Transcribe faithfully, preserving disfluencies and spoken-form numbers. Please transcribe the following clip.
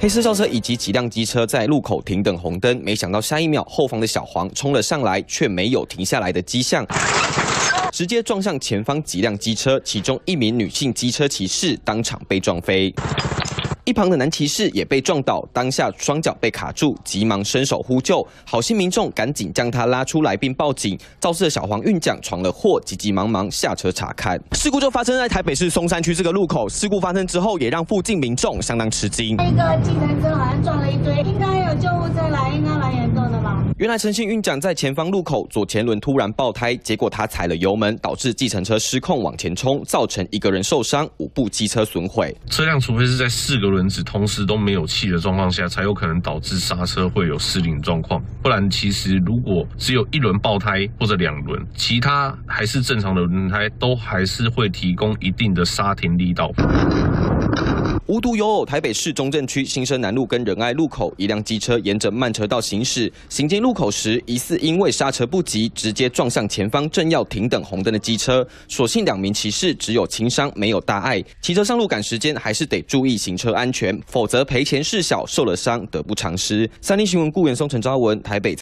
黑色轿车以及几辆机车在路口停等红灯，没想到下一秒后方的小黄冲了上来，却没有停下来的迹象。 直接撞向前方几辆机车，其中一名女性机车骑士当场被撞飞，一旁的男骑士也被撞倒，当下双脚被卡住，急忙伸手呼救。好心民众赶紧将他拉出来并报警，肇事的小黄运将闯了祸，急急忙忙下车查看。事故就发生在台北市松山区这个路口，事故发生之后也让附近民众相当吃惊。那个计程车好像撞了一堆，应该有救护车来，应该来援助的吧。 原来陈姓运将在前方路口左前轮突然爆胎，结果他踩了油门，导致计程车失控往前冲，造成一个人受伤，五部机车损毁。车辆除非是在四个轮子同时都没有气的状况下，才有可能导致刹车会有失灵状况。不然，其实如果只有一轮爆胎或者两轮，其他还是正常的轮胎，都还是会提供一定的刹停力道。 无独有偶，台北市中正区新生南路跟仁爱路口，一辆机车沿着慢车道行驶，行经路口时，疑似因为刹车不及，直接撞向前方正要停等红灯的机车。所幸两名骑士只有轻伤，没有大碍。骑车上路赶时间还是得注意行车安全，否则赔钱事小，受了伤得不偿失。三立新闻顾元松、陈昭文，台北。